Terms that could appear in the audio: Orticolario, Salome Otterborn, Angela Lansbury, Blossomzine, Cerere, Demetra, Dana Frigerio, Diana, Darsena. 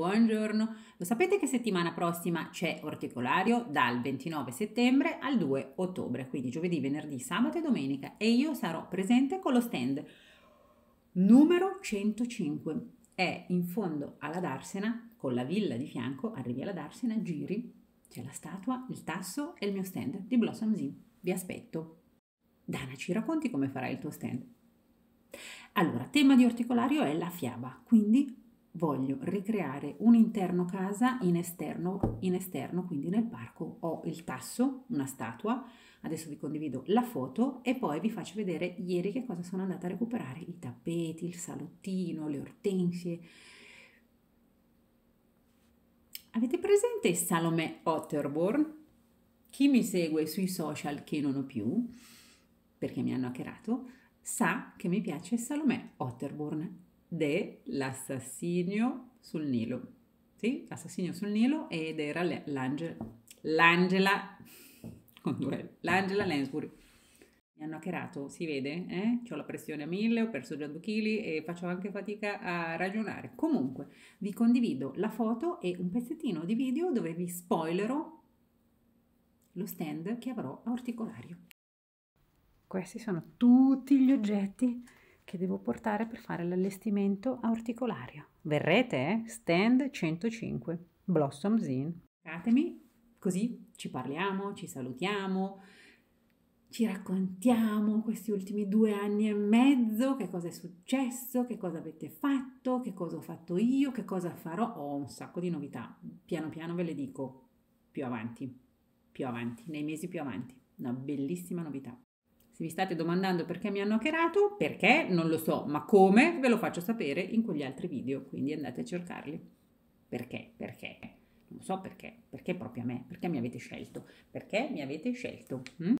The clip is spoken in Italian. buongiorno. Lo sapete che settimana prossima c'è Orticolario dal 29 settembre al 2 ottobre, quindi giovedì, venerdì, sabato e domenica, e io sarò presente con lo stand numero 105. È in fondo alla Darsena, con la villa di fianco, arrivi alla Darsena, giri, c'è la statua, il tasso e il mio stand di Blossomzine. Vi aspetto. Dana, ci racconti come farai il tuo stand? Allora, tema di Orticolario è la fiaba, quindi voglio ricreare un interno casa in esterno, quindi nel parco ho il tasso, una statua, adesso vi condivido la foto e poi vi faccio vedere ieri che cosa sono andata a recuperare, i tappeti, il salottino, le ortensie. Avete presente Salome Otterborn? Chi mi segue sui social, che non ho più, perché mi hanno hackerato, sa che mi piace Salome Otterborn dell'Assassinio sul Nilo. Sì, Assassinio sul Nilo, ed era l'Angela Lansbury. Mi hanno hackerato, si vede? C'ho la pressione a 1000, ho perso già 2 kg e faccio anche fatica a ragionare. Comunque, vi condivido la foto e un pezzettino di video dove vi spoilerò lo stand che avrò a Orticolario. Questi sono tutti gli oggetti che devo portare per fare l'allestimento a Orticolario. Verrete, Stand 105, Blossomzine. Datemi, così ci parliamo, ci salutiamo, ci raccontiamo questi ultimi 2 anni e mezzo, che cosa è successo, che cosa avete fatto, che cosa ho fatto io, che cosa farò. Ho un sacco di novità, piano piano ve le dico più avanti, nei mesi più avanti. Una bellissima novità. Se vi state domandando perché mi hanno hackerato, perché non lo so, ma come ve lo faccio sapere in quegli altri video, quindi andate a cercarli. Perché? Non so perché proprio a me, perché mi avete scelto?